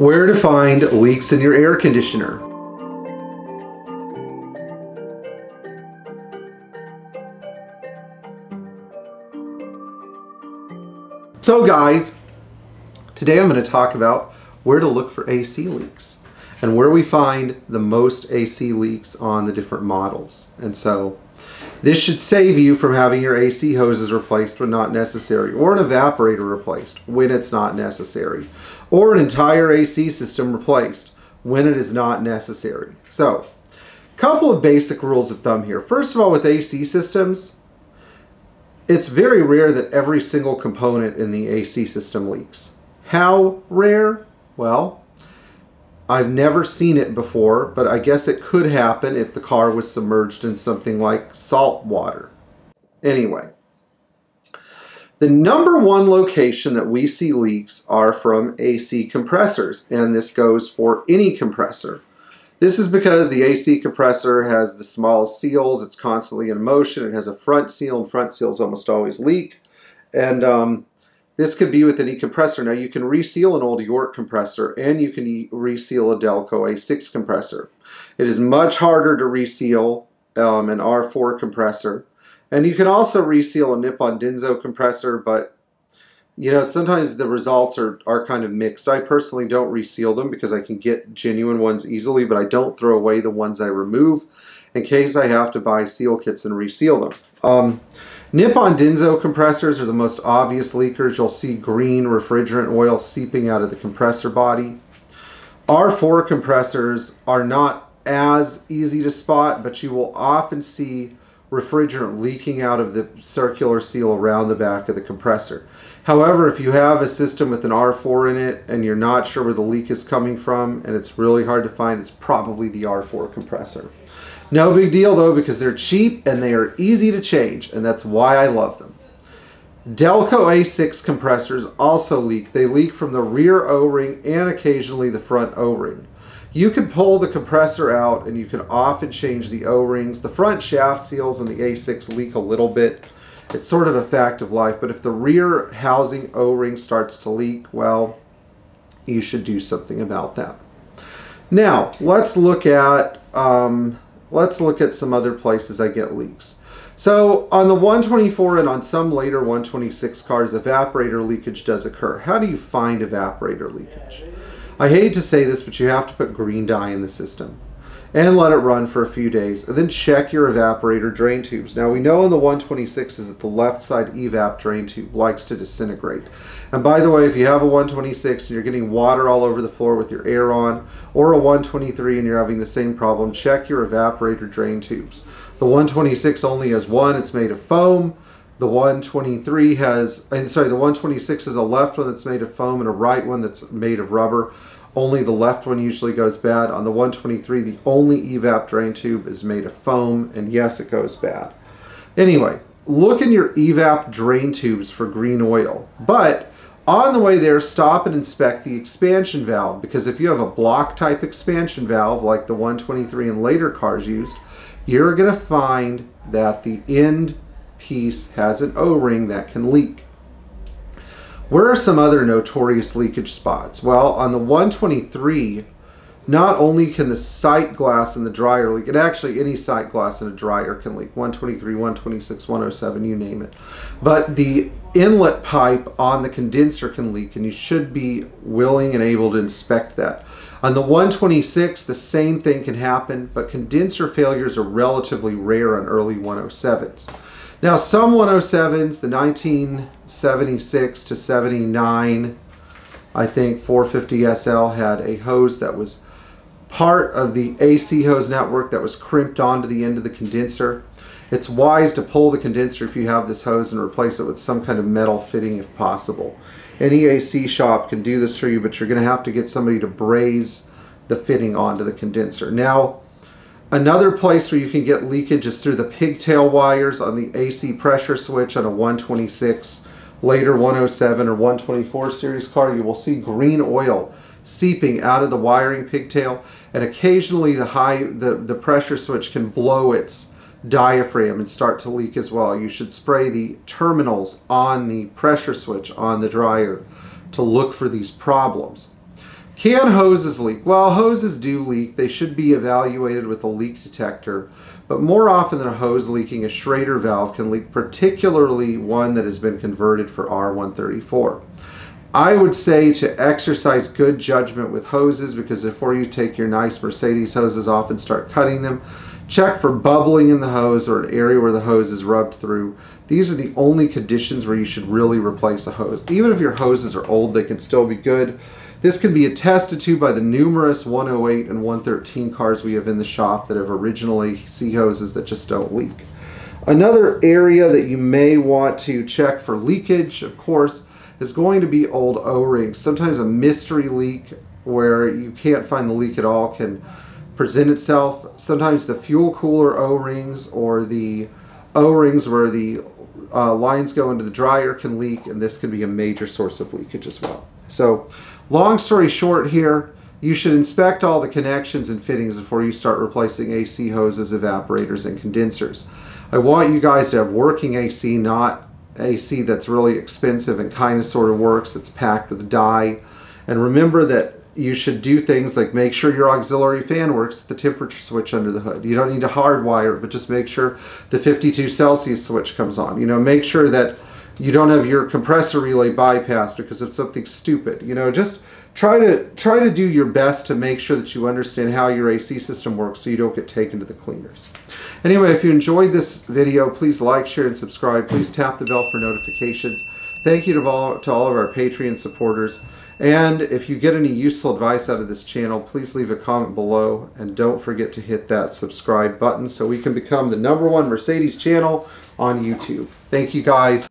Where to find leaks in your air conditioner. So guys, today I'm going to talk about where to look for AC leaks and where we find the most AC leaks on the different models. And so this should save you from having your AC hoses replaced when not necessary, or an evaporator replaced when it's not necessary, or an entire AC system replaced when it is not necessary. So, a couple of basic rules of thumb here. First of all, with AC systems, it's very rare that every single component in the AC system leaks. How rare? Well, I've never seen it before, but I guess it could happen if the car was submerged in something like salt water. Anyway, the number one location that we see leaks are from AC compressors, and this goes for any compressor. This is because the AC compressor has the smallest seals, it's constantly in motion, it has a front seal, and front seals almost always leak. And this could be with any compressor. Now you can reseal an old York compressor and you can reseal a Delco A6 compressor. It is much harder to reseal an R4 compressor. And you can also reseal a Nippon Denso compressor, but you know, sometimes the results are kind of mixed. I personally don't reseal them because I can get genuine ones easily, but I don't throw away the ones I remove in case I have to buy seal kits and reseal them. Nippon Denso compressors are the most obvious leakers. You'll see green refrigerant oil seeping out of the compressor body. R4 compressors are not as easy to spot, but you will often see refrigerant leaking out of the circular seal around the back of the compressor. However, if you have a system with an R4 in it and you're not sure where the leak is coming from and it's really hard to find, it's probably the R4 compressor. No big deal though, because they're cheap and they are easy to change, and that's why I love them. Delco A6 compressors also leak. They leak from the rear O-ring and occasionally the front O-ring. You can pull the compressor out and you can often change the O-rings. The front shaft seals and the A6 leak a little bit. It's sort of a fact of life, but if the rear housing O-ring starts to leak, well, you should do something about that. Now, let's look at some other places I get leaks. So on the 124 and on some later 126 cars, evaporator leakage does occur. How do you find evaporator leakage? I hate to say this, but you have to put green dye in the system and let it run for a few days, and then check your evaporator drain tubes. Now we know in the 126s that the left side evap drain tube likes to disintegrate. And by the way, if you have a 126 and you're getting water all over the floor with your air on, or a 123 and you're having the same problem, check your evaporator drain tubes. The 126 only has one, it's made of foam. The 123 has, the 126 is a left one that's made of foam and a right one that's made of rubber. Only the left one usually goes bad. On the 123, the only evap drain tube is made of foam, and yes, it goes bad. Anyway, look in your evap drain tubes for green oil. But on the way there, stop and inspect the expansion valve, because if you have a block type expansion valve like the 123 and later cars used, you're going to find that the end piece has an O-ring that can leak. Where are some other notorious leakage spots? Well, on the 123, not only can the sight glass in the dryer leak, and actually any sight glass in a dryer can leak, 123, 126, 107, you name it. But the inlet pipe on the condenser can leak, and you should be willing and able to inspect that. On the 126, the same thing can happen, but condenser failures are relatively rare on early 107s. Now some 107s, the 1976 to 79, I think 450 SL had a hose that was part of the AC hose network that was crimped onto the end of the condenser. It's wise to pull the condenser if you have this hose and replace it with some kind of metal fitting if possible. Any AC shop can do this for you, but you're going to have to get somebody to braze the fitting onto the condenser. Now, another place where you can get leakage is through the pigtail wires on the AC pressure switch on a 126, later 107 or 124 series car. You will see green oil seeping out of the wiring pigtail, and occasionally the pressure switch can blow its diaphragm and start to leak as well. You should spray the terminals on the pressure switch on the dryer to look for these problems. Can hoses leak? Well, hoses do leak. They should be evaluated with a leak detector, but more often than a hose leaking, a Schrader valve can leak, particularly one that has been converted for R134. I would say to exercise good judgment with hoses, because before you take your nice Mercedes hoses off and start cutting them, check for bubbling in the hose or an area where the hose is rubbed through. These are the only conditions where you should really replace a hose. Even if your hoses are old, they can still be good. This can be attested to by the numerous 108 and 113 cars we have in the shop that have originally C hoses that just don't leak. Another area that you may want to check for leakage, of course, is going to be old O-rings. Sometimes a mystery leak where you can't find the leak at all can present itself. Sometimes the fuel cooler O-rings or the O-rings where the lines go into the dryer can leak, and this can be a major source of leakage as well. So, long story short here, you should inspect all the connections and fittings before you start replacing AC hoses, evaporators, and condensers. I want you guys to have working AC, not AC that's really expensive and kind of sort of works, it's packed with dye. And remember that you should do things like make sure your auxiliary fan works, the temperature switch under the hood. You don't need to hardwire it, but just make sure the 52 Celsius switch comes on. You know, make sure that you don't have your compressor relay bypassed because of something stupid. You know, just try to do your best to make sure that you understand how your AC system works so you don't get taken to the cleaners. Anyway, if you enjoyed this video, please like, share, and subscribe. Please tap the bell for notifications. Thank you to all of our Patreon supporters. And if you get any useful advice out of this channel, please leave a comment below. And don't forget to hit that subscribe button so we can become the #1 Mercedes channel on YouTube. Thank you guys.